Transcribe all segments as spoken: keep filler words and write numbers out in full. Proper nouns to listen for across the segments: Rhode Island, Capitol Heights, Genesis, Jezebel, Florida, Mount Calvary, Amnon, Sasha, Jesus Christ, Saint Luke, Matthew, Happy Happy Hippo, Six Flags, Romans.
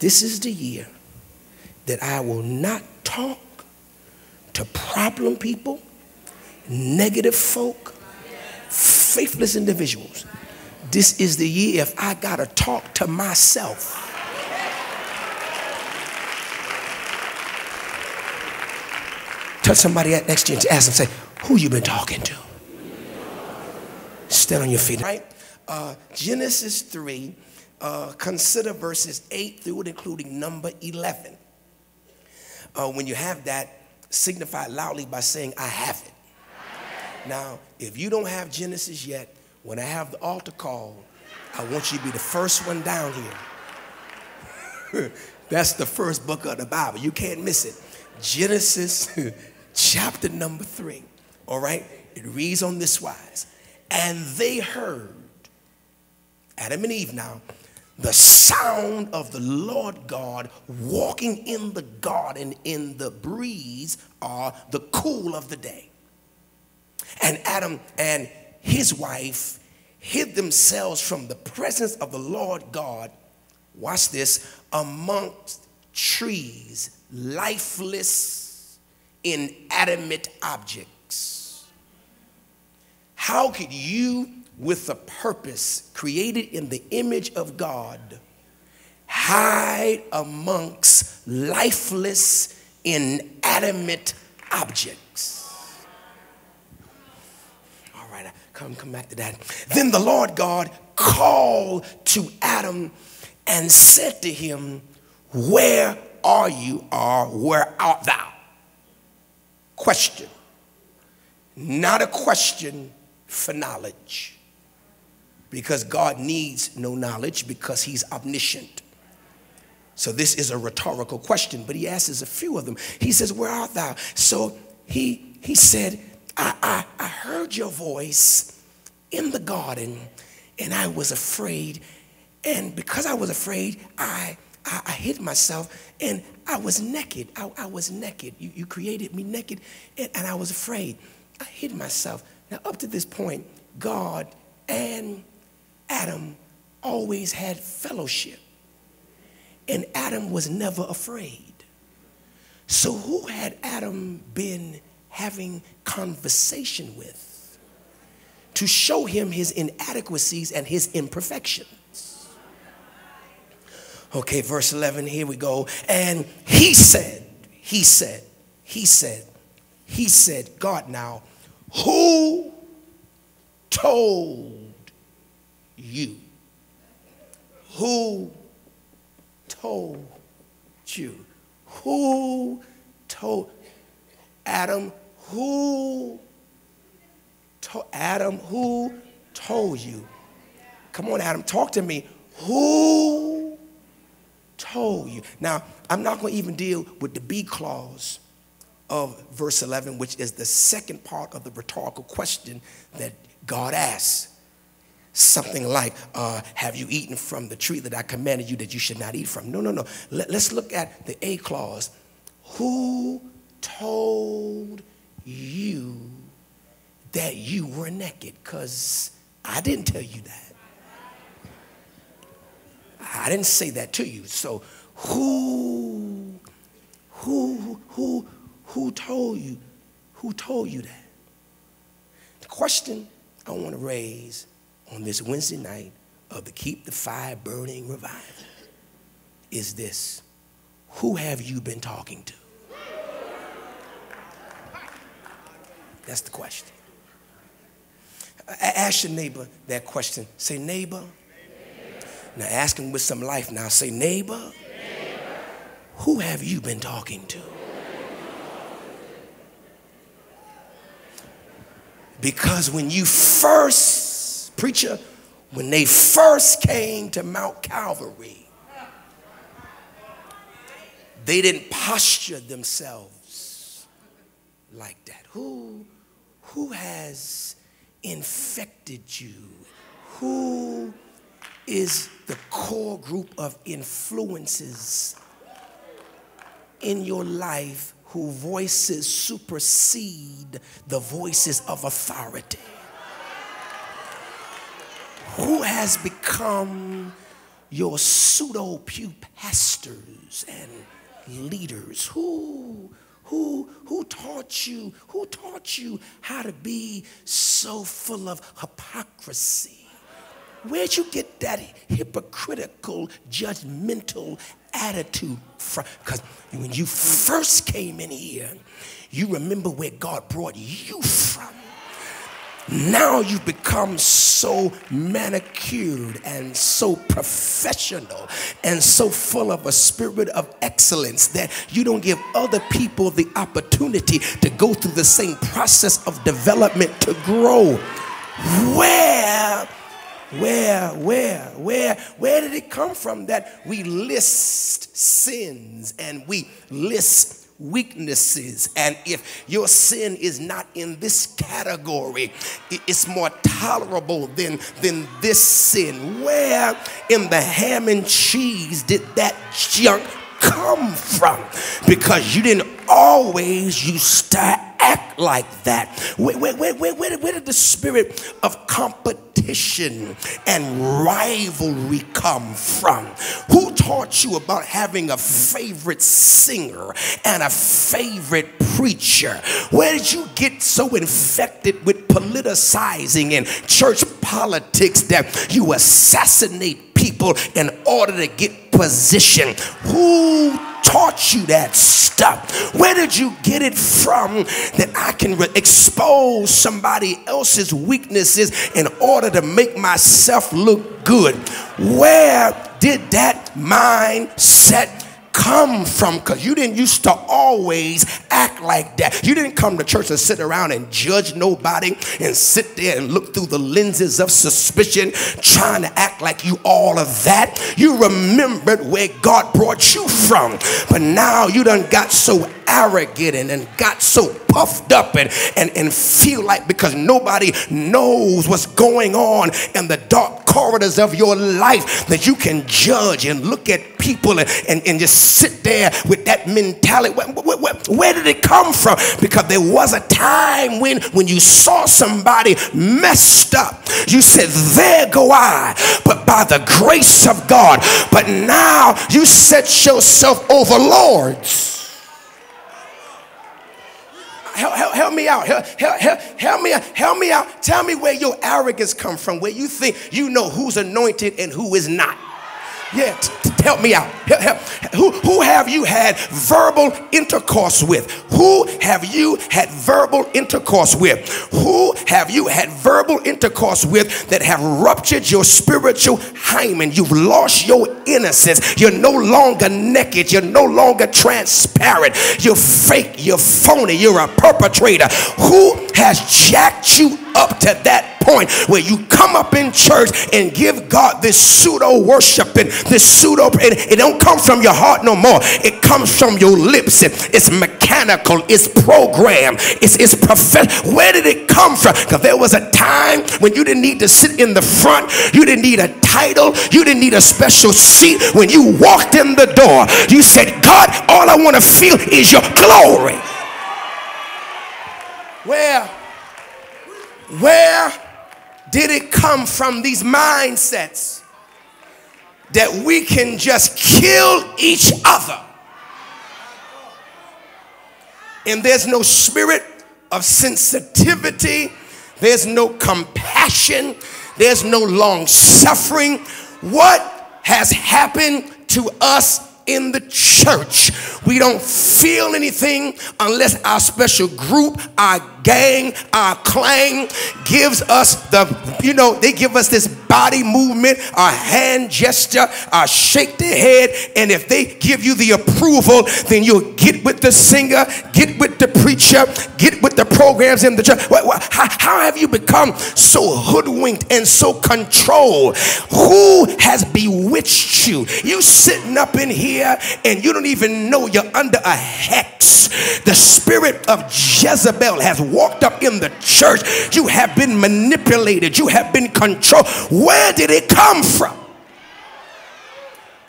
this is the year that I will not talk to problem people, negative folk, faithless individuals. This is the year if I gotta talk to myself. Touch somebody next to you and ask them, say, who you been talking to? Stand on your feet. Right? Uh, Genesis three, uh, consider verses eight through and including number eleven. Uh, when you have that, signify loudly by saying, I have it. I have it. Now, if you don't have Genesis yet, when I have the altar call, I want you to be the first one down here. That's the first book of the Bible. You can't miss it. Genesis chapter number three, all right? It reads on this wise. And they heard, Adam and Eve now, the sound of the Lord God walking in the garden in the breeze or the cool of the day. And Adam and his wife hid themselves from the presence of the Lord God, watch this, amongst trees, lifeless, inanimate objects. How could you, with a purpose created in the image of God, hide amongst lifeless, inanimate objects? All right, come, come back to that. Then the Lord God called to Adam and said to him, where are you, or where art thou? Question. Not a question for knowledge, because God needs no knowledge because he's omniscient. So this is a rhetorical question, but he asks a few of them. He says, where art thou? So he, he said, I, I, I heard your voice in the garden, and I was afraid. And because I was afraid, I, I, I hid myself, and I was naked. I, I was naked. You, you created me naked, and, and I was afraid. I hid myself. Now, up to this point, God and Adam always had fellowship, and Adam was never afraid. So who had Adam been having conversation with to show him his inadequacies and his imperfections? Okay, verse eleven, here we go. And he said, he said, he said, he said, God now, who told you? Who told you? Who told Adam? Who told Adam? Who told you? Come on, Adam, talk to me. Who told you? Now, I'm not going to even deal with the B clause of verse eleven, which is the second part of the rhetorical question that God asks. Something like, uh, have you eaten from the tree that I commanded you that you should not eat from? No, no, no. Let, let's look at the A clause. Who told you that you were naked? Because I didn't tell you that. I didn't say that to you. So who, who, who, who told you? Who told you that? The question I want to raise on this Wednesday night of the Keep the Fire Burning Revival is this: who have you been talking to? That's the question. Ask your neighbor that question. Say, neighbor. neighbor. Now ask him with some life now. Say, neighbor, neighbor. Who have you been talking to? Because when you first, preacher, when they first came to Mount Calvary, they didn't posture themselves like that. Who, who has infected you? Who is the core group of influences in your life whose voices supersede the voices of authority? Who has become your pseudo pew pastors and leaders who who who taught you who taught you how to be so full of hypocrisy. Where'd you get that hypocritical, judgmental attitude from? Because when you first came in here, you remember where God brought you from. Now you've become so manicured and so professional and so full of a spirit of excellence that you don't give other people the opportunity to go through the same process of development to grow. Where? Where, where, where, where did it come from that we list sins and we list weaknesses? And if your sin is not in this category, it's more tolerable than, than this sin. Where in the ham and cheese did that junk come from? Because you didn't always used to act like that. Where, where, where, where, where did the spirit of competition and rivalry come from? Who taught you about having a favorite singer and a favorite preacher? Where did you get so infected with politicizing and church politics that you assassinate people in order to get position? Who taught you that stuff? Where did you get it from that I can expose somebody else's weaknesses in order to make myself look good? Where did that mindset come from? Because you didn't used to always act like that. You didn't come to church and sit around and judge nobody and sit there and look through the lenses of suspicion trying to act like you all of that. You remembered where God brought you from, but now you done got so arrogant and, and got so puffed up and, and, and feel like because nobody knows what's going on in the dark corridors of your life that you can judge and look at people and, and, and just sit there with that mentality. Where, where, where did it come from? Because there was a time when, when you saw somebody messed up, you said, there go I, but by the grace of God. But now you set yourself over lords. Help, help, help me out. Help, help, help, help me out. Help me out. Tell me where your arrogance come from, where you think you know who's anointed and who is not. Yeah, t t help me out. Help, help. Who, who have you had verbal intercourse with? Who have you had verbal intercourse with? Who have you had verbal intercourse with that have ruptured your spiritual hymen? You've lost your innocence. You're no longer naked. You're no longer transparent. You're fake. You're phony. You're a perpetrator. Who has jacked you up to that point where you come up in church and give God this pseudo worshiping, this pseudo, and it don't come from your heart no more. It comes from your lips. It, it's mechanical. It's programmed. It's, it's professional. Where did it come from? Because there was a time when you didn't need to sit in the front. You didn't need a title. You didn't need a special seat. When you walked in the door, you said, God, all I want to feel is your glory. Where? Where did it come from, these mindsets that we can just kill each other and there's no spirit of sensitivity, there's no compassion, there's no long suffering? What has happened to us in the church? We don't feel anything unless our special group, our gang, our clan gives us the, you know, they give us this body movement, our hand gesture, our shake their head, and if they give you the approval, then you'll get with the singer, get with the preacher, get with the programs in the church. How have you become so hoodwinked and so controlled? Who has bewitched you? You sitting up in here and you don't even know you're under a hex. The spirit of Jezebel has walked up in the church. You have been manipulated. You have been controlled. Where did it come from?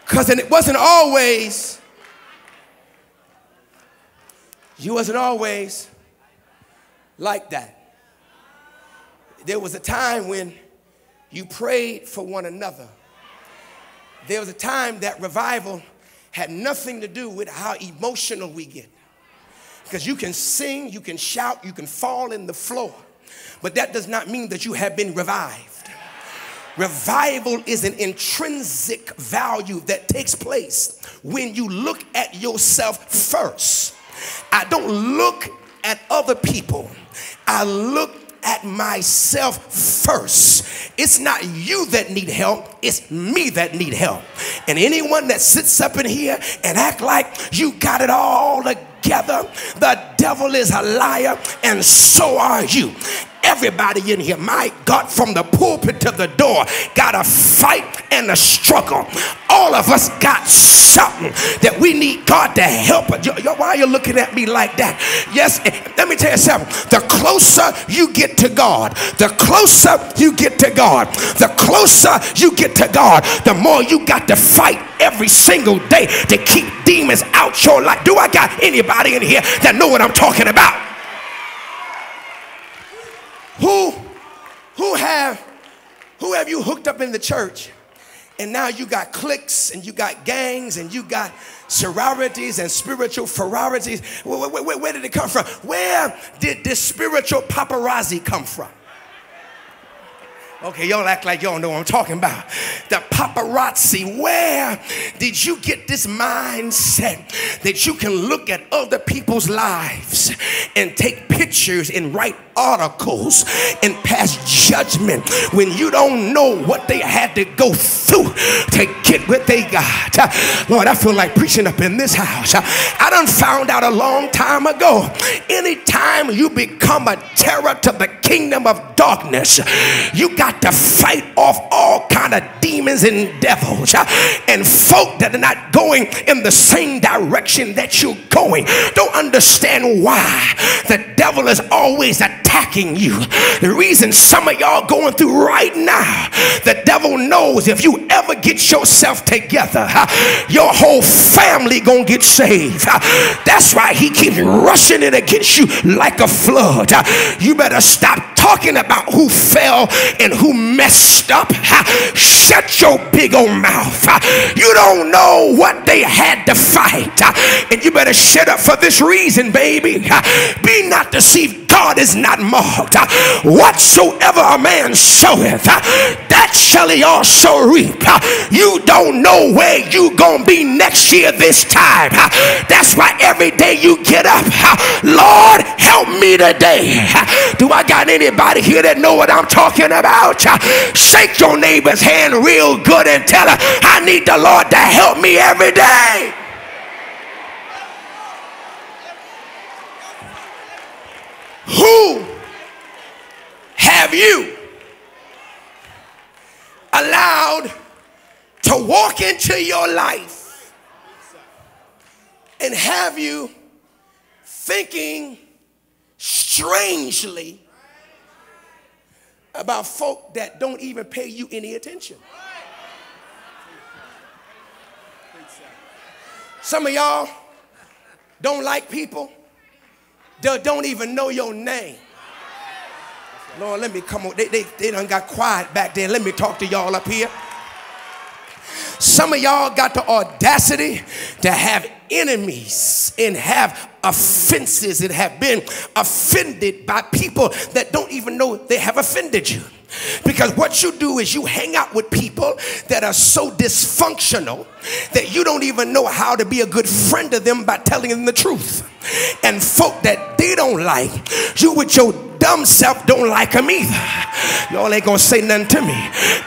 Because it wasn't always, you wasn't always like that. There was a time when you prayed for one another There was a time that revival had nothing to do with how emotional we get. Because you can sing, you can shout, you can fall in the floor, but that does not mean that you have been revived. Revival is an intrinsic value that takes place when you look at yourself first. I don't look at other people. I look at myself first. It's not you that need help, it's me that need help. And anyone that sits up in here and act like you got it all together, the devil is a liar and so are you. Everybody in here, my God, from the pulpit to the door, got a fight and a struggle. All of us got something that we need God to help us. Why are you looking at me like that? Yes, let me tell you something. The closer you get to God, the closer you get to God, the closer you get to God, the more you got to fight every single day to keep demons out your life. Do I got anybody in here that know what I'm talking about? Who, who, have, who have you hooked up in the church and now you got cliques and you got gangs and you got sororities and spiritual sororities? Where, where, where did it come from? Where did this spiritual paparazzi come from? Okay, y'all act like y'all know what I'm talking about. The paparazzi. Where did you get this mindset that you can look at other people's lives and take pictures and write articles and pass judgment when you don't know what they had to go through to get what they got? Lord, I feel like preaching up in this house. I done found out a long time ago, anytime you become a terror to the kingdom of darkness, you got to fight off all kind of demons and devils and folk that are not going in the same direction that you're going. Don't understand why the devil is always attacking you. The reason some of y'all going through right now, the devil knows if you ever get yourself together, your whole family gonna get saved. That's why he keeps rushing it against you like a flood. You better stop talking about who fell and who messed up. Shut your big old mouth. You don't know what they had to fight, and you better shut up for this reason, baby. Be not deceived. God is not mocked. Whatsoever a man soweth, that shall he also reap. You don't know where you gonna be next year this time. That's why every day you get up, Lord, help me today. Do I got anybody here that know what I'm talking about? Shake your neighbor's hand real good and tell her, I need the Lord to help me every day. Who have you allowed to walk into your life, and have you thinking strangely about folk that don't even pay you any attention? Some of y'all don't like people they don't even know your name. Lord, let me come on. They, they, they done got quiet back there. Let me talk to y'all up here. Some of y'all got the audacity to have enemies and have offenses and have been offended by people that don't even know they have offended you. Because what you do is you hang out with people that are so dysfunctional that you don't even know how to be a good friend to them by telling them the truth. And folk that they don't like, you with your dumb self don't like them either. Y'all ain't gonna say nothing to me.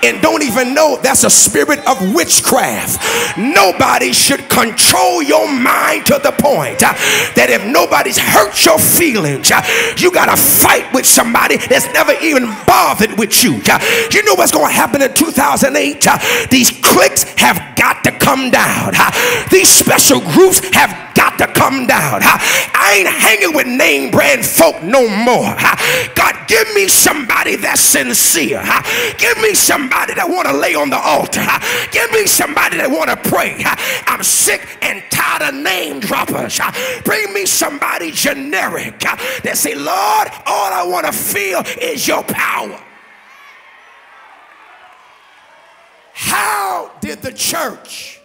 And don't even know that's a spirit of witchcraft. Nobody should control your mind to the point uh, that if nobody's hurt your feelings, uh, you gotta fight with somebody that's never even bothered with you. Uh, you know what's gonna happen in two thousand eight? Uh, these cliques have got to come down. Uh, these special groups have got to come down. Uh, I ain't hanging with name brand folk no more. Uh, God, give me somebody that's sincere. Uh, give me somebody that wanna lay on the altar. Uh, give me somebody that wanna pray. Uh, I'm sick and tired of name droppers. Uh, bring me somebody generic uh, that say, Lord, all I wanna feel is your power. How did the church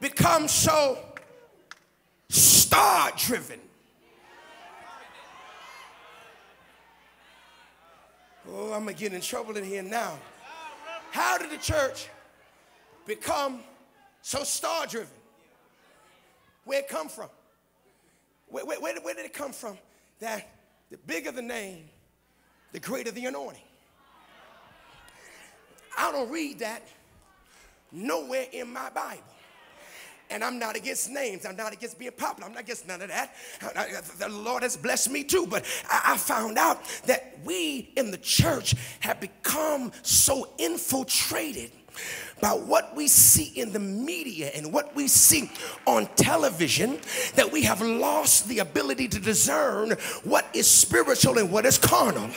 become so star-driven? Oh, I'm going to get in trouble in here now. How did the church become so star-driven? Where it come from? Where, where, where, where did it come from? That the bigger the name, the greater the anointing. I don't read that nowhere in my Bible. And I'm not against names. I'm not against being popular. I'm not against none of that. The Lord has blessed me too. But I found out that we in the church have become so infiltrated by what we see in the media and what we see on television that we have lost the ability to discern what is spiritual and what is carnal.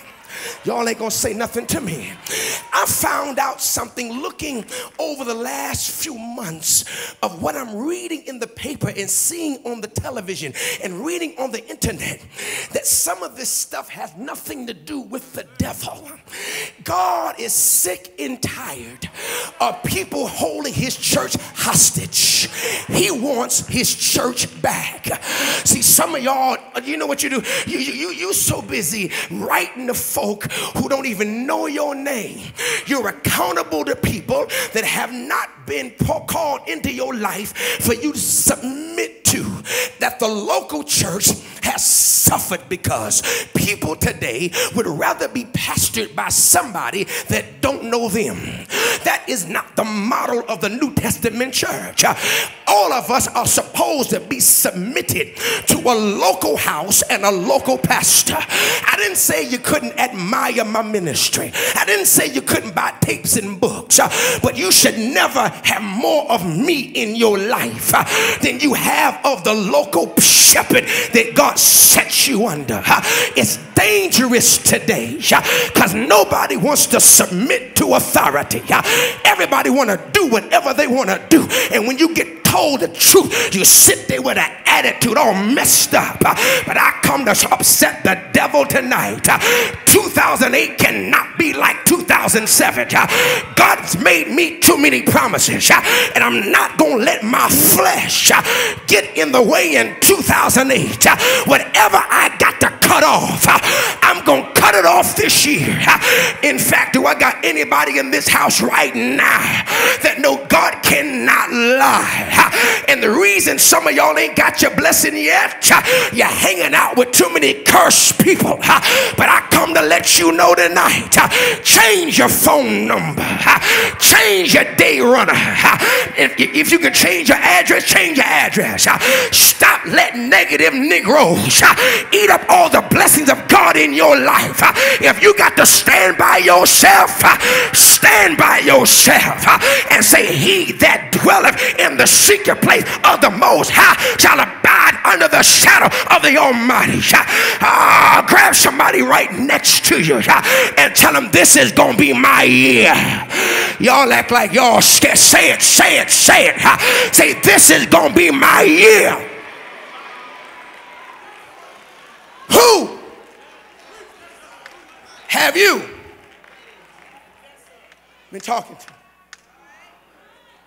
Y'all ain't gonna say nothing to me. I found out something looking over the last few months of what I'm reading in the paper and seeing on the television and reading on the internet, that some of this stuff has nothing to do with the devil. God is sick and tired of people holding his church hostage. He wants his church back. See, some of y'all, you know what you do? You, you, you're so busy writing the phone folk who don't even know your name. You're accountable to people that have not been called into your life for you to submit to, that the local church has suffered because people today would rather be pastored by somebody that don't know them. That is not the model of the New Testament church. All of us are supposed to be submitted to a local house and a local pastor. I didn't say you couldn't admire my ministry. I didn't say you couldn't buy tapes and books, but you should never have more of me in your life than you have of the local shepherd that God set you under. It's dangerous today because nobody wants to submit to authority. Everybody want to do whatever they want to do, and when you get told the truth, you sit there with an attitude all messed up. But I come to upset the devil tonight. two thousand eight cannot be like two thousand seven. God's made me too many promises, and I'm not going to let my flesh get in the way in two thousand eight. Whatever I got to cut off, I'm going to cut it off this year. In fact, do I got anybody in this house right now that know God cannot lie? And the reason some of y'all ain't got your blessing yet, you're hanging out with too many cursed people. But I come to let you know tonight, change your phone number, change your day runner. If you can change your address, change your address. Stop letting negative Negroes eat up all the blessings of God in your life. If you got to stand by yourself, stand by yourself and say, he that dwelleth in the secret place of the Most High shall abide under the shadow of the Almighty. Uh, grab somebody right next to you and tell them, this is going to be my year. Y'all act like y'all scared. Say it, say it, say it. Say, this is going to be my year. Who have you been talking to?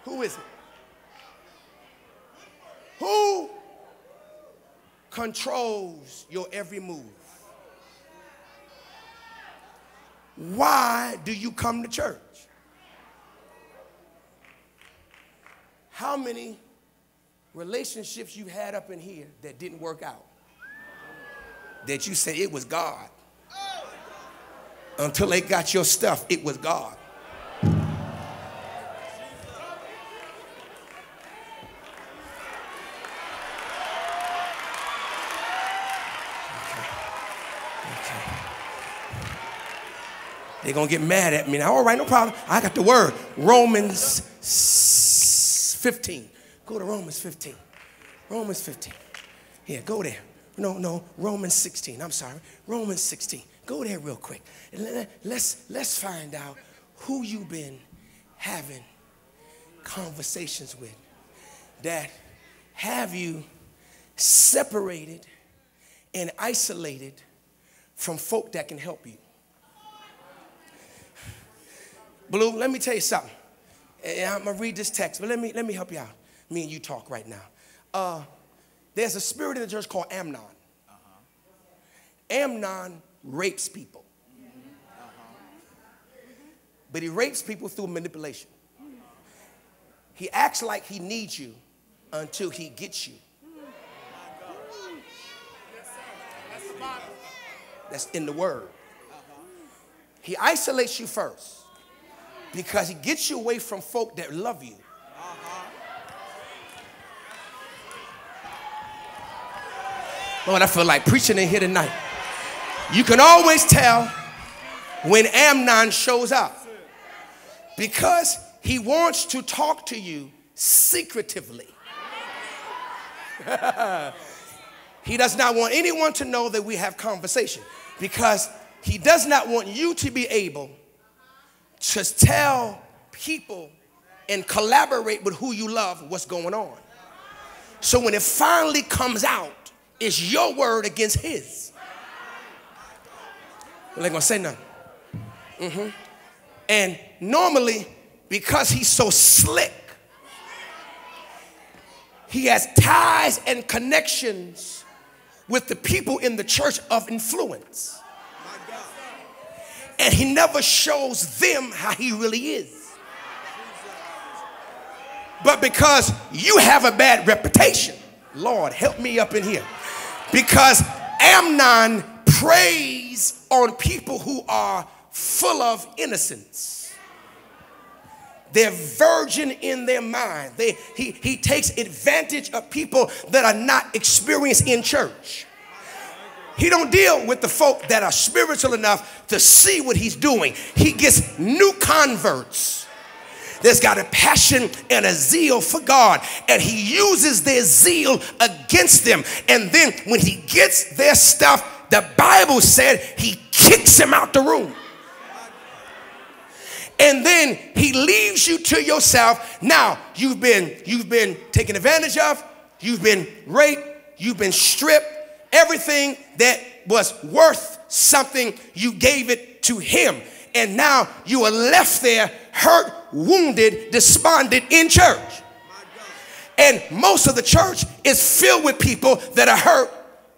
Who is it? Who controls your every move? Why do you come to church? How many relationships you had up in here that didn't work out? That you said it was God. Until they got your stuff, it was God. They're going to get mad at me now. All right, no problem. I got the word. Romans fifteen. Go to Romans fifteen. Romans fifteen. Yeah, go there. No, no, Romans sixteen. I'm sorry. Romans sixteen. Go there real quick. Let's, let's find out who you've been having conversations with. That have you separated and isolated from folk that can help you? Blue, let me tell you something. And I'm going to read this text, but let me, let me help you out. Me and you talk right now. Uh, there's a spirit in the church called Amnon. Uh-huh. Amnon rapes people. Uh-huh. But he rapes people through manipulation. Uh-huh. He acts like he needs you until he gets you. That's in the word. He isolates you first because he gets you away from folk that love you. Uh-huh. Lord, I feel like preaching in here tonight. You can always tell when Amnon shows up because he wants to talk to you secretively. He does not want anyone to know that we have conversation because he does not want you to be able to tell people and collaborate with who you love what's going on. So when it finally comes out, it's your word against his. They ain't gonna say nothing. Mm-hmm. And normally, because he's so slick, he has ties and connections with the people in the church of influence. And he never shows them how he really is. But because you have a bad reputation, Lord, help me up in here. Because Amnon preys on people who are full of innocence. They're virgin in their mind. They, he, he takes advantage of people that are not experienced in church. He don't deal with the folk that are spiritual enough to see what he's doing. He gets new converts that's got a passion and a zeal for God, and he uses their zeal against them. And then when he gets their stuff, the Bible said he kicks him out the room. And then he leaves you to yourself. Now you've been, you've been taken advantage of, you've been raped, you've been stripped. Everything that was worth something, you gave it to him. And now you are left there hurt, wounded, despondent in church. And most of the church is filled with people that are hurt,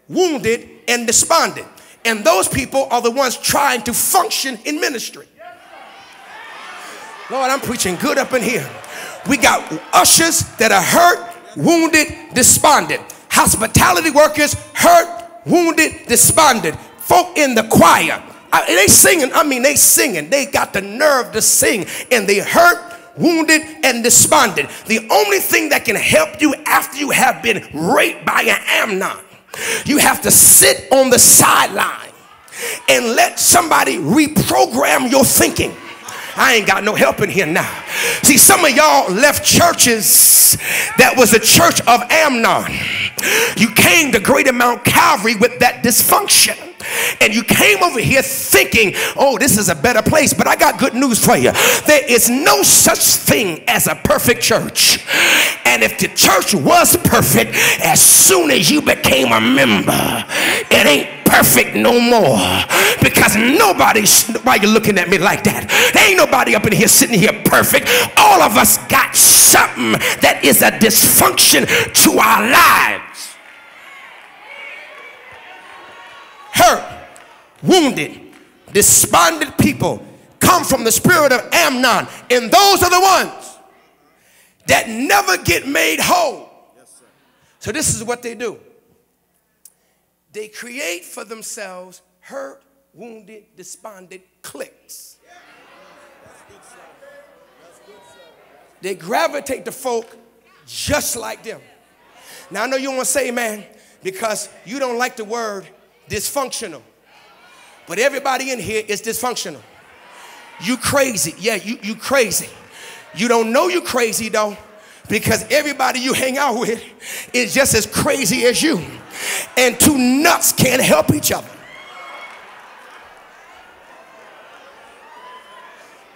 wounded, and despondent. And those people are the ones trying to function in ministry. Lord, I'm preaching good up in here. We got ushers that are hurt, wounded, despondent. Hospitality workers, hurt, wounded, despondent. Folk in the choir, I, they singing, I mean they singing. They got the nerve to sing and they hurt, wounded, and despondent. The only thing that can help you after you have been raped by an Amnon, you have to sit on the sideline and let somebody reprogram your thinking. I ain't got no help in here now. See, some of y'all left churches that was the church of Amnon. You came to Greater Mount Calvary with that dysfunction. And you came over here thinking, oh, this is a better place. But I got good news for you. There is no such thing as a perfect church. And if the church was perfect, as soon as you became a member, it ain't perfect no more, because nobody's, why you looking at me like that? There ain't nobody up in here sitting here perfect. All of us got something that is a dysfunction to our lives. Hurt, wounded, despondent people come from the spirit of Amnon, and those are the ones that never get made whole. So this is what they do. They create for themselves hurt, wounded, despondent cliques. They gravitate to folk just like them. Now, I know you don't want to say amen because you don't like the word dysfunctional. But everybody in here is dysfunctional. You crazy. Yeah, you, you crazy. You don't know you crazy, though, because everybody you hang out with is just as crazy as you. And two nuts can't help each other.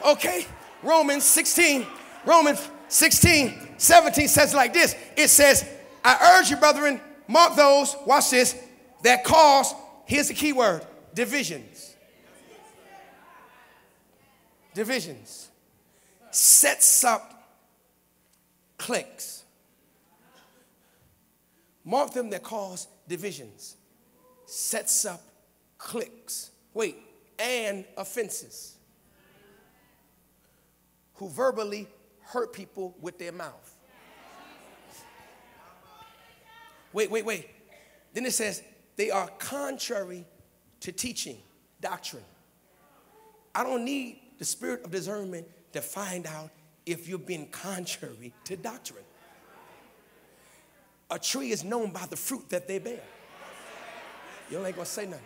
Okay, Romans sixteen, Romans sixteen, seventeen says like this. It says, I urge you, brethren, mark those, watch this, that cause, here's the key word, divisions. Divisions. sets up cliques. Mark them that cause divisions. Sets up cliques. Wait, and offenses. Who verbally hurt people with their mouth. Wait, wait, wait. Then it says they are contrary to teaching, doctrine. I don't need the spirit of discernment to find out if you're being contrary to doctrine. A tree is known by the fruit that they bear. You ain't gonna say nothing.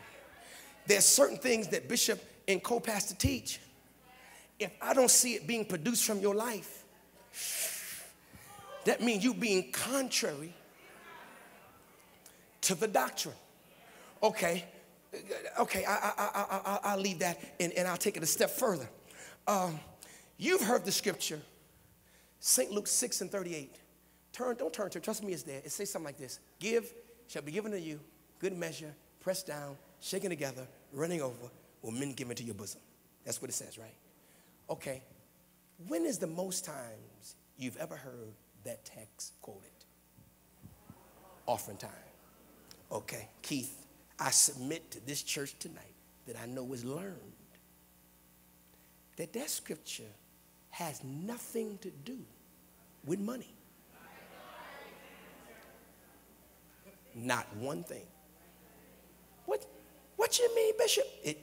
There's certain things that bishop and co-pastor teach. If I don't see it being produced from your life, that means you being contrary to the doctrine. Okay, okay, I, I, I, I, I'll leave that and, and I'll take it a step further. Um, you've heard the scripture, Saint Luke six and thirty-eight. Turn, don't turn to it, trust me it's there. It says something like this: give shall be given to you, good measure, pressed down, shaken together, running over, will men give into your bosom. That's what it says, right? Okay, when is the most times you've ever heard that text quoted? Offering time. Okay, Keith, I submit to this church tonight that I know is learned that that scripture has nothing to do with money. Not one thing. What, what you mean, Bishop? It,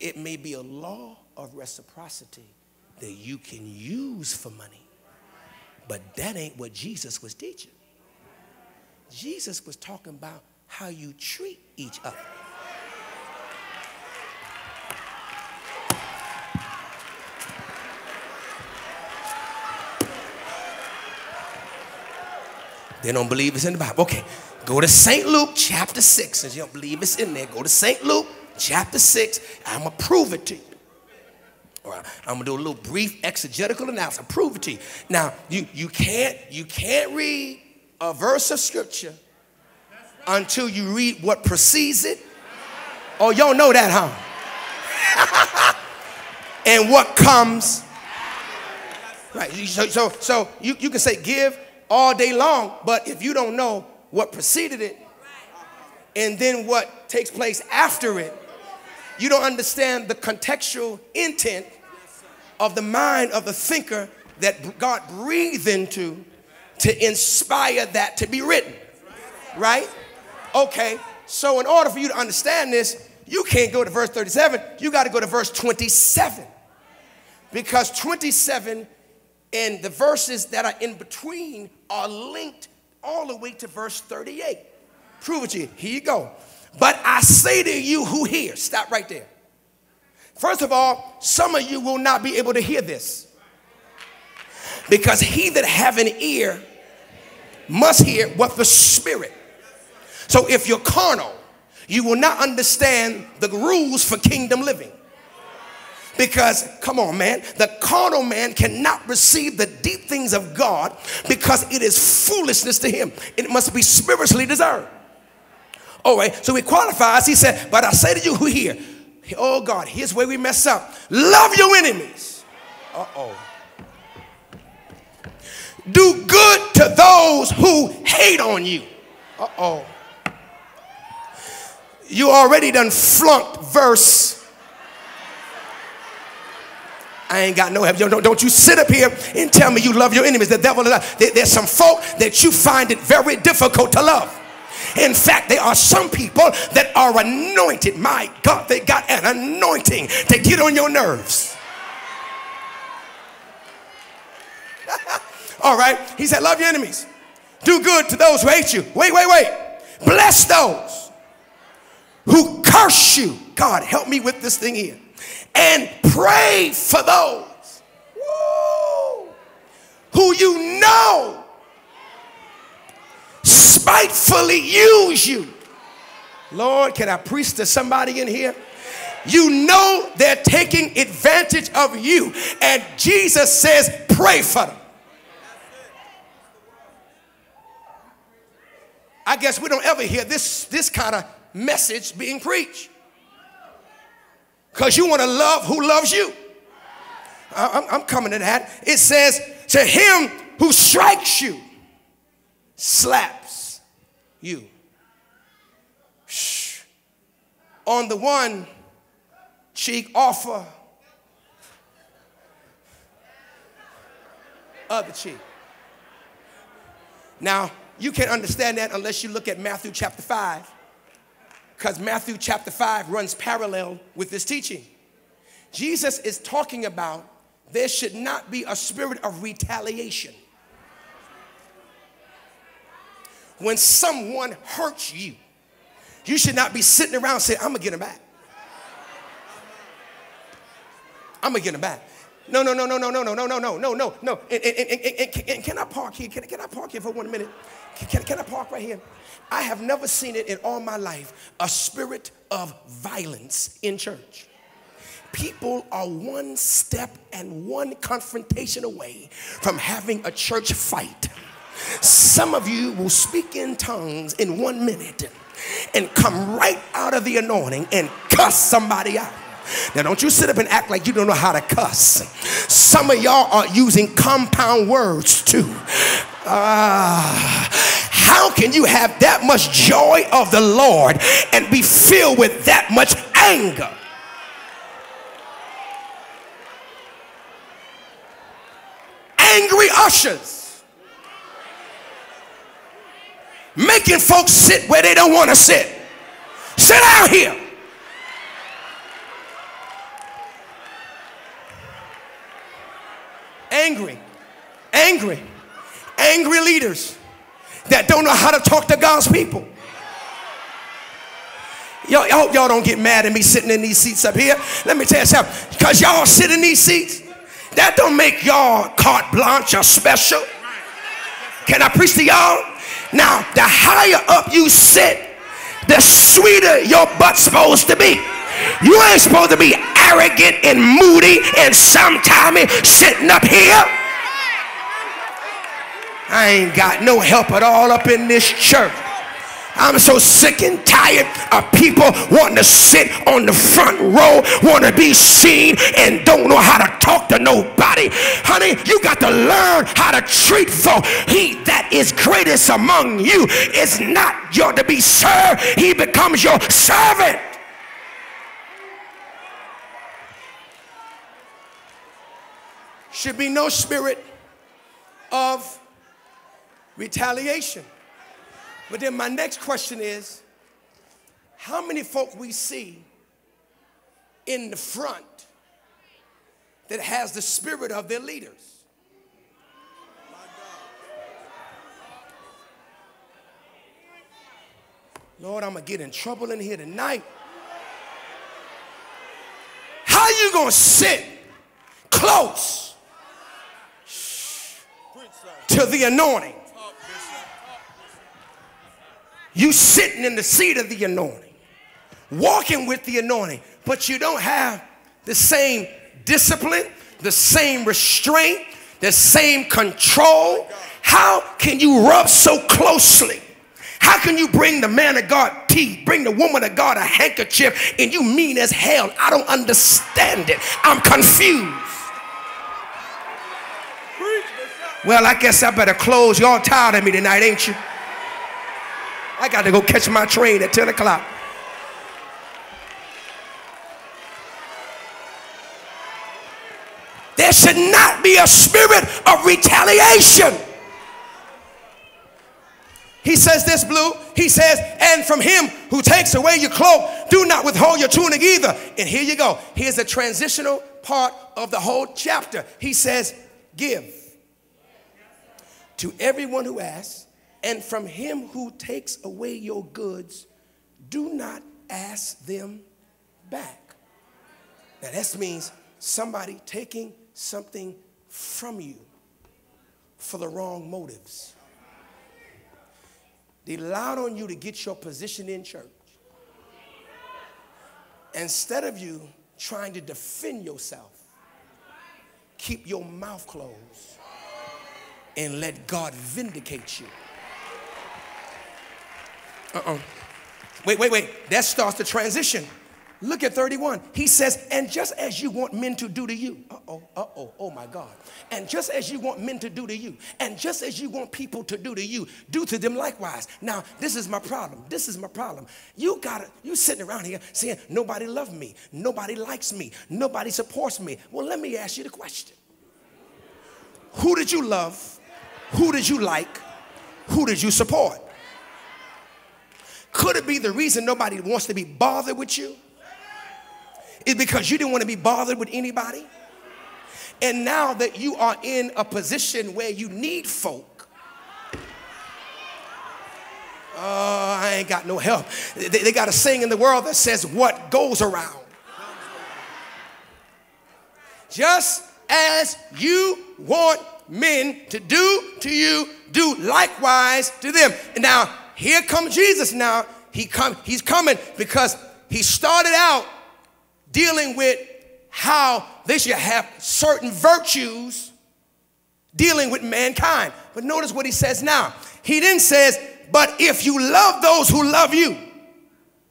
it may be a law of reciprocity that you can use for money, but that ain't what Jesus was teaching. Jesus was talking about how you treat each other. They don't believe it's in the Bible. Okay, go to Saint Luke chapter six. Since you don't believe it's in there, go to Saint Luke chapter six. I'm going to prove it to you. Or I'm going to do a little brief exegetical analysis. I'll prove it to you. Now, you, you, can't, you can't read a verse of scripture until you read what precedes it. Oh, y'all know that, huh? And what comes. Right. So, so, so you, you can say give all day long, but if you don't know what preceded it and then what takes place after it, you don't understand the contextual intent of the mind of the thinker that God breathed into to inspire that to be written. Right? Okay, so in order for you to understand this, you can't go to verse thirty-seven. You got to go to verse twenty-seven. Because twenty-seven and the verses that are in between are linked all the way to verse thirty-eight. Prove it to you. Here you go. But I say to you who hear. Stop right there. First of all, some of you will not be able to hear this. Because he that have an ear must hear what the Spirit. So if you're carnal, you will not understand the rules for kingdom living. Because, come on man, the carnal man cannot receive the deep things of God because it is foolishness to him. It must be spiritually discerned. All right, so he qualifies. He said, but I say to you who hear. Oh God, here's where we mess up. Love your enemies. Uh-oh. Do good to those who hate on you. Uh-oh. You already done flunked verse. I ain't got no help. Don't, don't you sit up here and tell me you love your enemies. The devil, there, there's some folk that you find it very difficult to love. In fact, there are some people that are anointed. My God, they got an anointing to get on your nerves. All right, he said, love your enemies. Do good to those who hate you. Wait, wait, wait. Bless those who curse you. God, help me with this thing here. And pray for those woo, who you know spitefully use you. Lord, can I preach to somebody in here? You know they're taking advantage of you. And Jesus says, pray for them. I guess we don't ever hear this, this kind of message being preached. Because you want to love who loves you. I'm, I'm coming to that. It says, to him who strikes you, slaps you. Shh. On the one cheek offer other cheek. Now, you can't understand that unless you look at Matthew chapter five, because Matthew chapter five runs parallel with this teaching. Jesus is talking about there should not be a spirit of retaliation. When someone hurts you, you should not be sitting around saying, I'm going to get him back. I'm going to get him back. No, no, no, no, no, no, no, no, no, no, no, no, no. And, and, and, and, and, and can I park here? Can, can I park here for one minute? Can, can, can I park right here? I have never seen it in all my life, a spirit of violence in church. People are one step and one confrontation away from having a church fight. Some of you will speak in tongues in one minute and come right out of the anointing and cuss somebody out. Now, don't you sit up and act like you don't know how to cuss. Some of y'all are using compound words too. Ah. Uh, how can you have that much joy of the Lord and be filled with that much anger? Angry ushers. Making folks sit where they don't want to sit. Sit out here. Angry, angry, angry leaders that don't know how to talk to God's people. Y'all, I hope y'all don't get mad at me sitting in these seats up here. Let me tell you something. Because y'all sit in these seats, that don't make y'all carte blanche or special. Can I preach to y'all? Now, the higher up you sit, the sweeter your butt's supposed to be. You ain't supposed to be arrogant and moody and sometimey sitting up here. I ain't got no help at all up in this church. I'm so sick and tired of people wanting to sit on the front row, want to be seen, and don't know how to talk to nobody. Honey, you got to learn how to treat folk. He that is greatest among you is not your to be served. He becomes your servant. Should be no spirit of retaliation. But then my next question is, how many folk we see in the front that has the spirit of their leaders? Lord, I'm going to get in trouble in here tonight. How you going to sit close to the anointing? You sitting in the seat of the anointing, walking with the anointing, but you don't have the same discipline, the same restraint, the same control. How can you rub so closely? How can you bring the man of God tea, bring the woman of God a handkerchief, and you mean as hell? I don't understand it. I'm confused. Well, I guess I better close. Y'all tired of me tonight, ain't you? I got to go catch my train at ten o'clock. There should not be a spirit of retaliation. He says this, Blue. He says, and from him who takes away your cloak, do not withhold your tunic either. And here you go. Here's a transitional part of the whole chapter. He says, give to everyone who asks, and from him who takes away your goods, do not ask them back. Now that means somebody taking something from you for the wrong motives. They allowed on you to get your position in church. Instead of you trying to defend yourself, keep your mouth closed and let God vindicate you. Uh-uh. Wait, wait, wait. That starts the transition Look at thirty-one. He says, and just as you want men to do to you. Uh-oh, uh-oh, oh my God. And just as you want men to do to you, and just as you want people to do to you, do to them likewise. Now, this is my problem. This is my problem. You gotta, you sitting around here saying, nobody loves me. Nobody likes me. Nobody supports me. Well, let me ask you the question. Who did you love? Who did you like? Who did you support? Could it be the reason nobody wants to be bothered with you? Is because you didn't want to be bothered with anybody? And now that you are in a position where you need folk, oh, I ain't got no help. They, they got a saying in the world that says, what goes around. Just as you want men to do to you, do likewise to them. And now, here comes Jesus now. He come, he's coming because he started out dealing with how they should have certain virtues dealing with mankind. But notice what he says now. He then says, but if you love those who love you,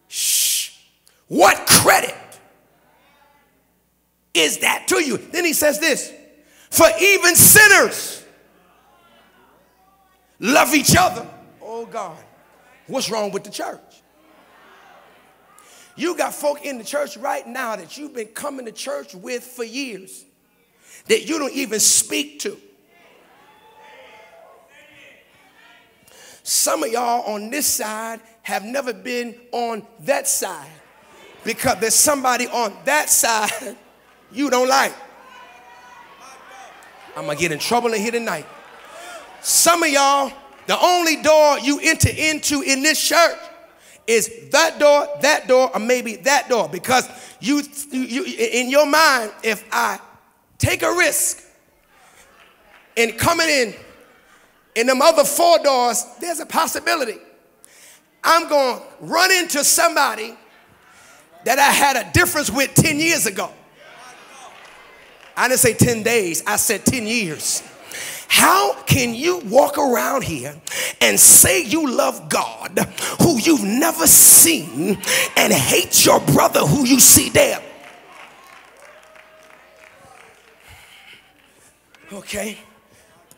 shh, what credit is that to you? Then he says this, for even sinners love each other. Oh God, what's wrong with the church? You got folk in the church right now that you've been coming to church with for years that you don't even speak to. Some of y'all on this side have never been on that side because there's somebody on that side you don't like. I'm going to get in trouble in here tonight. Some of y'all, the only door you enter into in this church is that door, that door, or maybe that door. Because you, you, in your mind, if I take a risk in coming in, in them other four doors, there's a possibility I'm going to run into somebody that I had a difference with ten years ago. I didn't say ten days, I said ten years. How can you walk around here and say you love God who you've never seen and hate your brother who you see there? Okay,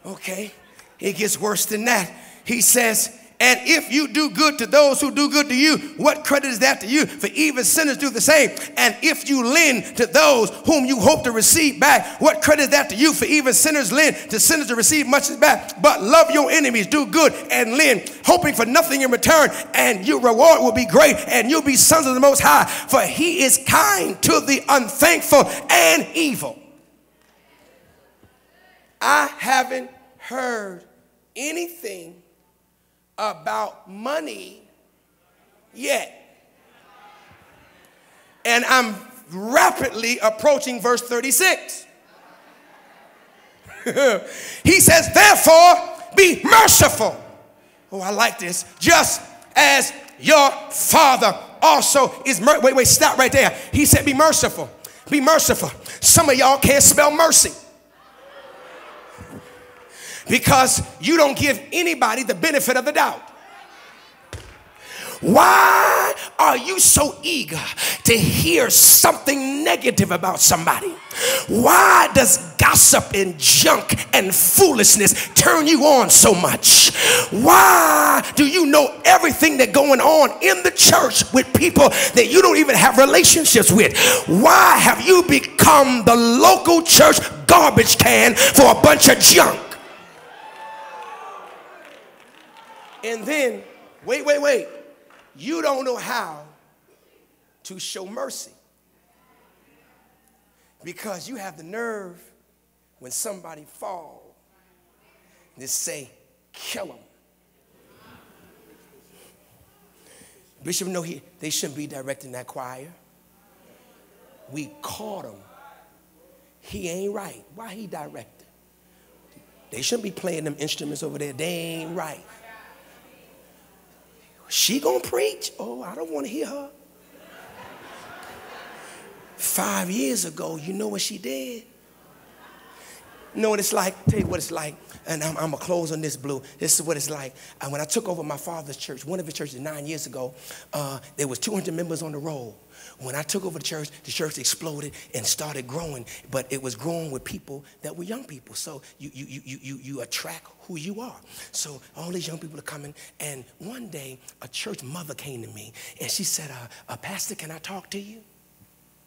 okay, it gets worse than that. He says, and if you do good to those who do good to you, what credit is that to you? For even sinners do the same. And if you lend to those whom you hope to receive back, what credit is that to you? For even sinners lend to sinners to receive much as back. But love your enemies, do good and lend, hoping for nothing in return. And your reward will be great, and you'll be sons of the Most High. For he is kind to the unthankful and evil. I haven't heard anything about money yet. And I'm rapidly approaching verse thirty-six. He says, therefore, be merciful. Oh, I like this. Just as your father also is merciful. Wait, wait, stop right there. He said, be merciful. Be merciful. Some of y'all can't spell mercy, because you don't give anybody the benefit of the doubt. Why are you so eager to hear something negative about somebody? Why does gossip and junk and foolishness turn you on so much? Why do you know everything that's going on in the church with people that you don't even have relationships with? Why have you become the local church garbage can for a bunch of junk? And then, wait, wait, wait, you don't know how to show mercy because you have the nerve when somebody falls to say, kill them. Bishop, no, he, they shouldn't be directing that choir. We caught him. He ain't right. Why he directed? They shouldn't be playing them instruments over there. They ain't right. She gonna preach? Oh, I don't want to hear her. Five years ago, you know what she did? know what it's like. Tell you what it's like. And I'm, I'm going to close on this, Blue. This is what it's like. And when I took over my father's church, one of his churches nine years ago, uh, there was two hundred members on the roll. When I took over the church, the church exploded and started growing. But it was growing with people that were young people. So you, you, you, you, you attract who you are. So all these young people are coming. And one day, a church mother came to me. And she said, uh, uh, Pastor, can I talk to you?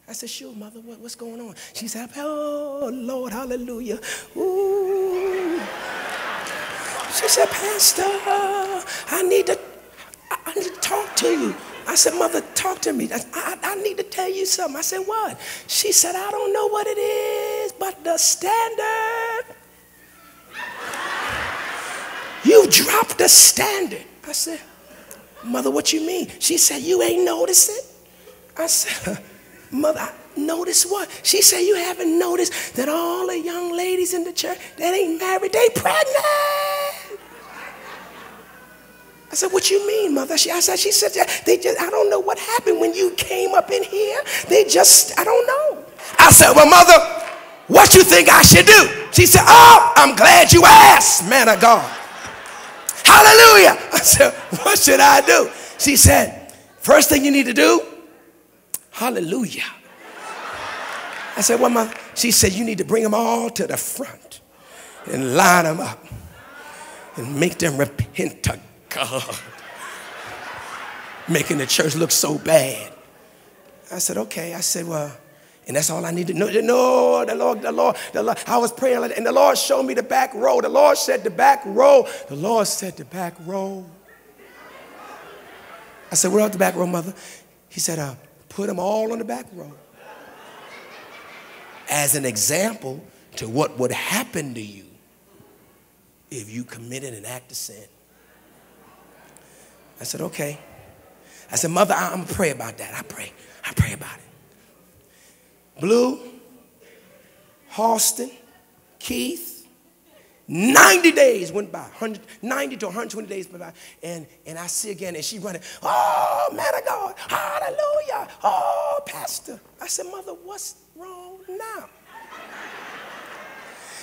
I said, sure, mother, what, what's going on? She said, oh, Lord, hallelujah. Ooh. She said, Pastor, I need to, I need to talk to you. I said, mother, talk to me. I, I, I need to tell you something. I said, what? She said, I don't know what it is, but the standard. You dropped the standard. I said, mother, what you mean? She said, you ain't noticed it? I said, mother, I notice what? She said, you haven't noticed that all the young ladies in the church that ain't married, they pregnant. I said, what you mean, mother? She, I said, she said, they just, I don't know what happened when you came up in here. They just, I don't know. I said, well, mother, what you think I should do? She said, oh, I'm glad you asked, man of God. Hallelujah. I said, what should I do? She said, first thing you need to do, hallelujah. I said, well, mother, she said, you need to bring them all to the front and line them up and make them repent to God. Making the church look so bad. I said, okay. I said, well, and that's all I need to know. No, the Lord, the Lord, the Lord. I was praying and the Lord showed me the back row. The Lord said the back row. The Lord said the back row. I said, where are the back row, mother? He said, uh, put them all on the back row as an example to what would happen to you if you committed an act of sin. I said, okay. I said, mother, I, I'm going to pray about that. I pray. I pray about it. Blue, Halston, Keith, ninety days went by. ninety to one hundred twenty days went by. And, and I see again, and she running, oh, man of God, hallelujah, oh, pastor. I said, mother, what's wrong now?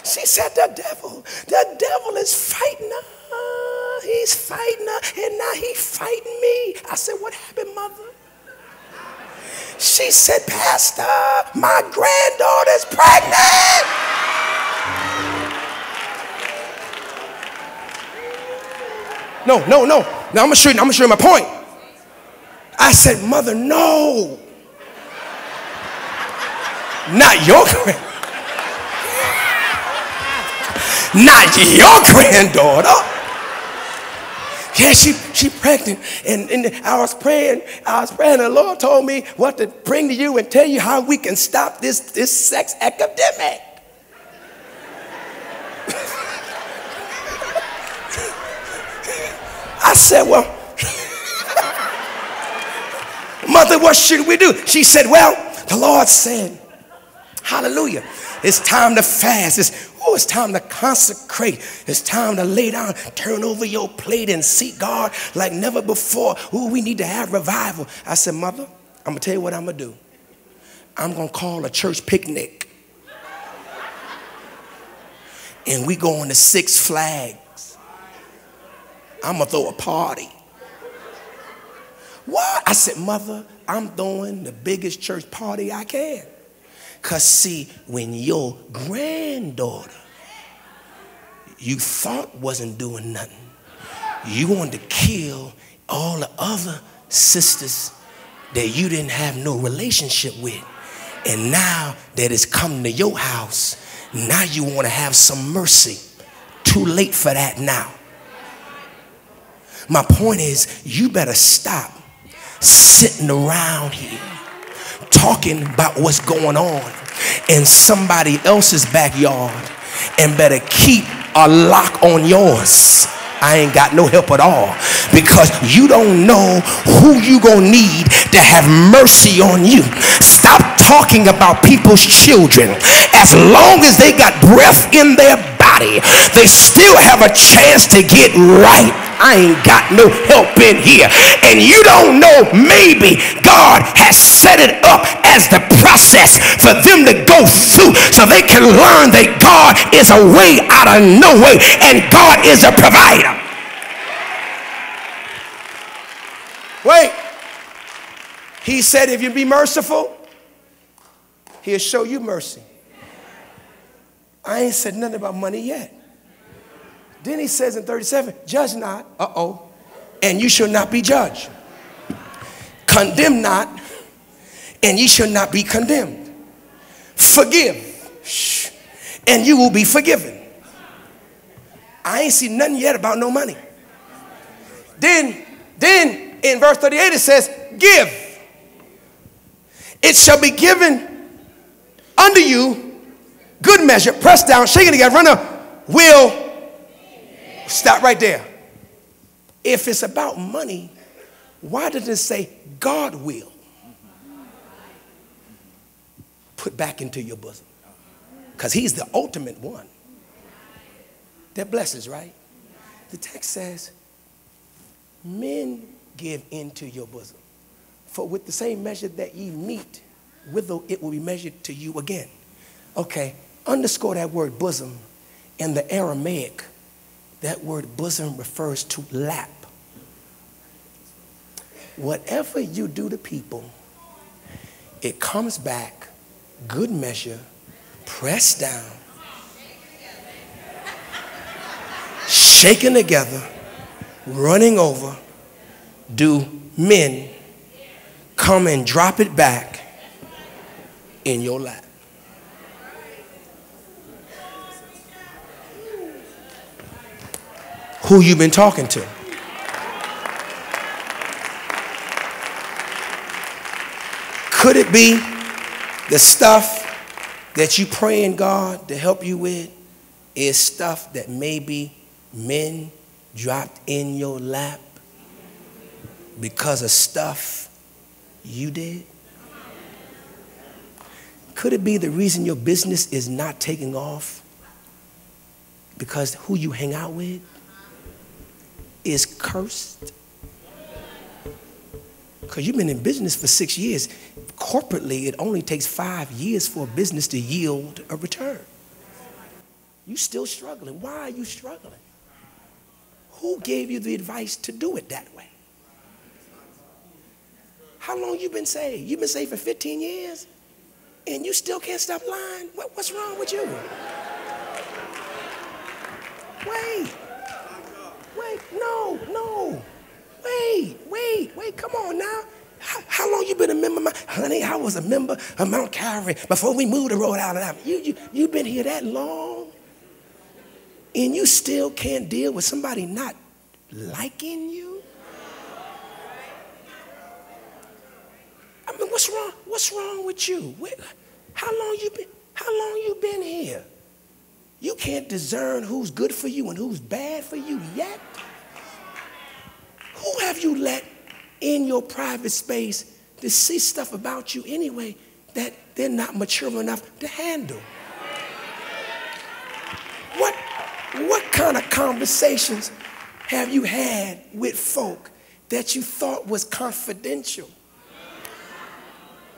She said, the devil, the devil is fighting her. He's fighting her, and now he's fighting me. I said, what happened, mother? She said, pastor, my granddaughter's pregnant. No, no, no. Now I'm going to show you, I'm going to show you my point. I said, mother, no. Not your grand. Not your granddaughter. Yeah, she, she pregnant. And, and I was praying. I was praying. The Lord told me what to bring to you and tell you how we can stop this, this sex epidemic. I said, well, mother, what should we do? She said, well, the Lord said, hallelujah, it's time to fast. It's, oh, it's time to consecrate. It's time to lay down, turn over your plate and seek God like never before. Oh, we need to have revival. I said, mother, I'm going to tell you what I'm going to do. I'm going to call a church picnic. And we go on to Six Flags. I'm going to throw a party. What? I said, mother, I'm throwing the biggest church party I can. Because, see, when your granddaughter you thought wasn't doing nothing, you wanted to kill all the other sisters that you didn't have no relationship with. And now that it's come to your house, now you want to have some mercy. Too late for that now. My point is, you better stop sitting around here talking about what's going on in somebody else's backyard and better keep a lock on yours. I ain't got no help at all because you don't know who you gonna need to have mercy on you. Stop talking about people's children. As long as they got breath in their body, they still have a chance to get right. I ain't got no help in here. And you don't know, maybe God has set it up as the process for them to go through so they can learn that God is a way out of no way and God is a provider. Wait. He said, if you be merciful, he'll show you mercy. I ain't said nothing about money yet. Then he says in thirty-seven, judge not, uh-oh, and you shall not be judged. Condemn not, and ye shall not be condemned. Forgive, and you will be forgiven. I ain't seen nothing yet about no money. Then, then in verse thirty-eight it says, give. It shall be given unto you, good measure, pressed down, shaken together, run up, will. Stop right there. If it's about money, why did it say God will put back into your bosom? Because he's the ultimate one that blesses, right? The text says, men give into your bosom. For with the same measure that ye meet, withal it will be measured to you again. Okay, underscore that word bosom in the Aramaic. That word bosom refers to lap. Whatever you do to people, it comes back, good measure, pressed down, shaken together, running over. Do men come and drop it back in your lap? Who you've been talking to. Could it be the stuff that you praying God to help you with is stuff that maybe men dropped in your lap because of stuff you did? Could it be the reason your business is not taking off because who you hang out with is cursed? Because you've been in business for six years. Corporately, it only takes five years for a business to yield a return. You're still struggling. Why are you struggling? Who gave you the advice to do it that way? How long you been saved? You've been saved for fifteen years and you still can't stop lying? What, what's wrong with you? Wait. Wait, no, no. Wait, wait, wait, come on now. How, how long you been a member of my, honey, I was a member of Mount Calvary before we moved to Rhode Island. You, you, you been here that long? And you still can't deal with somebody not liking you? I mean, what's wrong, what's wrong with you? How long you been, how long you been here? You can't discern who's good for you and who's bad for you yet. Who have you let in your private space to see stuff about you anyway that they're not mature enough to handle? What, what kind of conversations have you had with folk that you thought was confidential?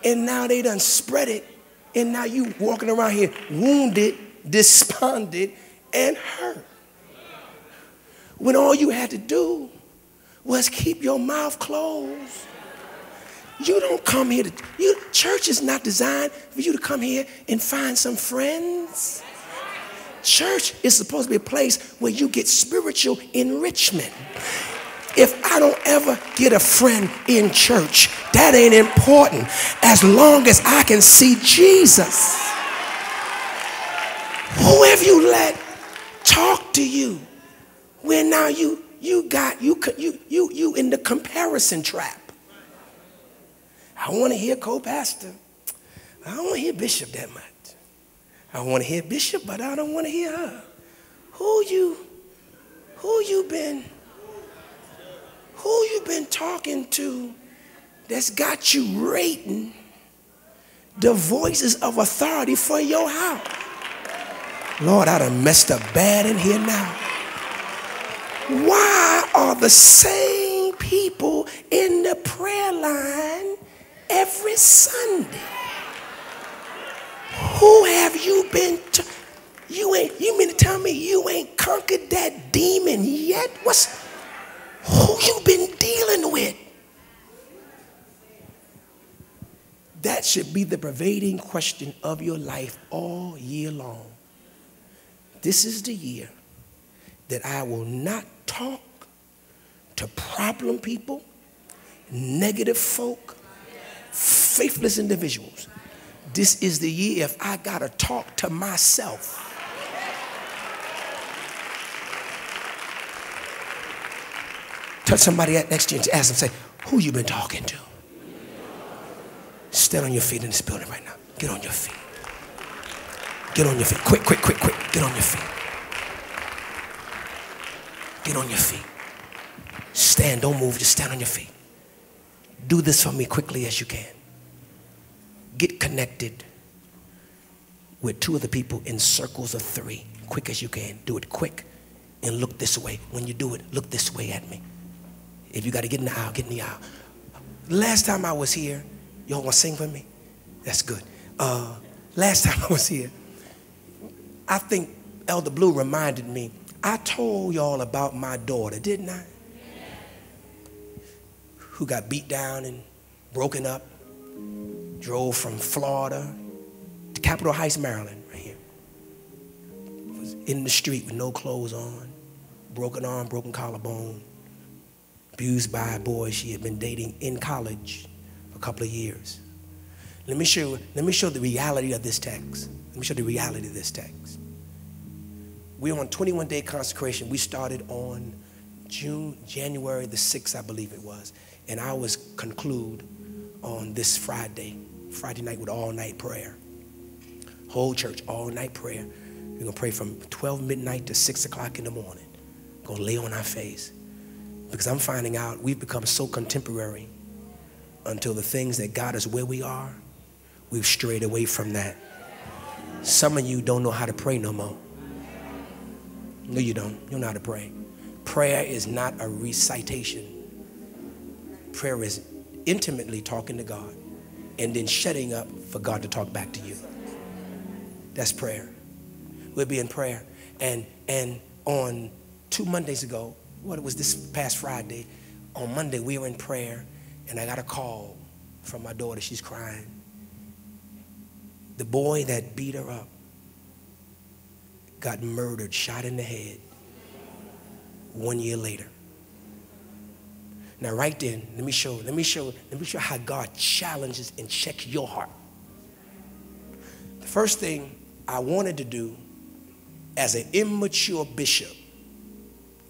And now they done spread it, and now you walking around here wounded, despondent, and hurt, when all you had to do was keep your mouth closed. You don't come here to, you, church is not designed for you to come here and find some friends. Church is supposed to be a place where you get spiritual enrichment. If I don't ever get a friend in church, that ain't important, as long as I can see Jesus. Who have you let talk to you when now you you got you you you you in the comparison trap? I want to hear co-pastor. I don't want to hear bishop that much. I want to hear bishop, but I don't want to hear her. Who you who you been who you been talking to that's got you rating the voices of authority for your house? Lord, I done messed up bad in here now. Why are are the same people in the prayer line every Sunday. Who have you been to? You ain't, you mean to tell me you ain't conquered that demon yet? What's, who you been dealing with? That should be the pervading question of your life all year long. This is the year that I will not talk to problem people, negative folk, faithless individuals. This is the year if I gotta talk to myself. Touch somebody next to you and ask them, say, who you been talking to? Stand on your feet in this building right now. Get on your feet. Get on your feet. Quick, quick, quick, quick. Get on your feet. Get on your feet. Stand, don't move, just stand on your feet. Do this for me quickly as you can. Get connected with two of the people in circles of three, quick as you can. Do it quick and look this way. When you do it, look this way at me. If you got to get in the aisle, get in the aisle. Last time I was here, y'all want to sing with me? That's good. Uh, last time I was here, I think Elder Blue reminded me, I told y'all about my daughter, didn't I? Who got beat down and broken up, drove from Florida to Capitol Heights, Maryland, right here. Was in the street with no clothes on, broken arm, broken collarbone, abused by a boy she had been dating in college for a couple of years. Let me show, let me show the reality of this text. Let me show the reality of this text. We're on twenty-one day consecration. We started on June, January the sixth, I believe it was. And I always conclude on this Friday, Friday night with all night prayer. Whole church, all night prayer. We're gonna pray from twelve midnight to six o'clock in the morning. We're gonna lay on our face. Because I'm finding out we've become so contemporary until the things that got us where we are, we've strayed away from that. Some of you don't know how to pray no more. No, you don't, you don't know how to pray. Prayer is not a recitation. Prayer is intimately talking to God and then shutting up for God to talk back to you. That's prayer. We'll be in prayer. And, and on two Mondays ago, what it was this past Friday, on Monday we were in prayer and I got a call from my daughter. She's crying. The boy that beat her up got murdered, shot in the head one year later. Now, right then, let me show, let me show, let me show how God challenges and checks your heart. The first thing I wanted to do as an immature bishop,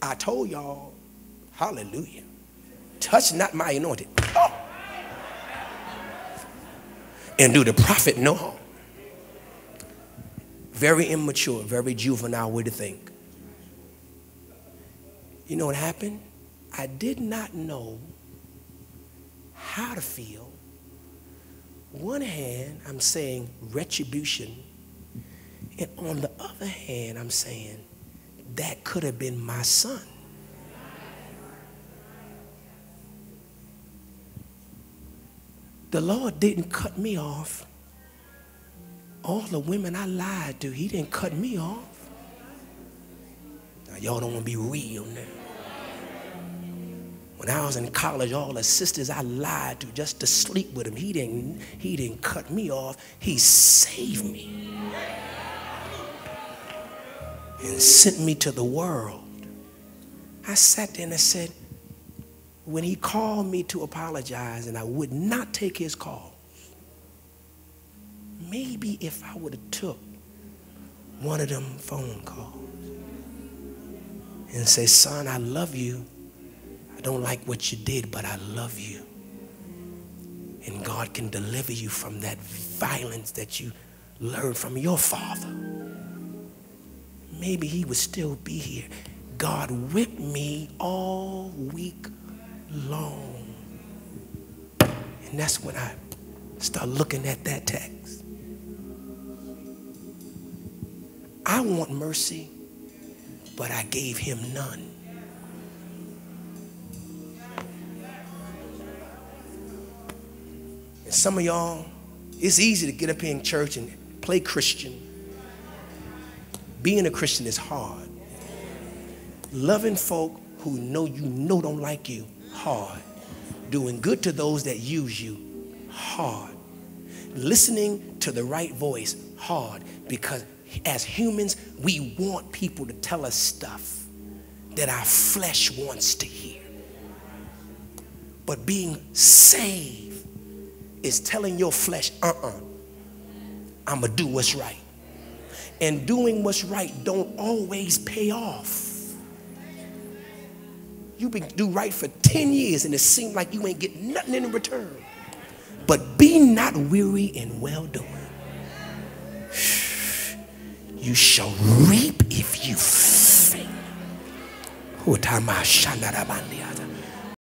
I told y'all, hallelujah, touch not my anointed. Oh. And do the prophet no harm. Very immature, very juvenile way to think. You know what happened? I did not know how to feel. One hand, I'm saying retribution. And on the other hand, I'm saying that could have been my son. The Lord didn't cut me off. All the women I lied to, he didn't cut me off. Now, y'all don't want to be real now. When I was in college, all the sisters I lied to just to sleep with him, he didn't, he didn't cut me off. He saved me and sent me to the world. I sat there and I said, when he called me to apologize and I would not take his call, maybe if I would have took one of them phone calls and say, son, I love you. I don't like what you did, but I love you. And God can deliver you from that violence that you learned from your father. Maybe he would still be here. God whipped me all week long. And that's when I start looking at that text. I want mercy, but I gave him none. And some of y'all, it's easy to get up here in church and play Christian. Being a Christian is hard. Loving folk who know you know don't like you, hard. Doing good to those that use you, hard. Listening to the right voice, hard. Because as humans, we want people to tell us stuff that our flesh wants to hear. But being saved is telling your flesh, uh-uh, I'm going to do what's right. And doing what's right don't always pay off. You've been doing right for ten years and it seems like you ain't getting nothing in return. But be not weary in well-doing. You shall reap if you faint.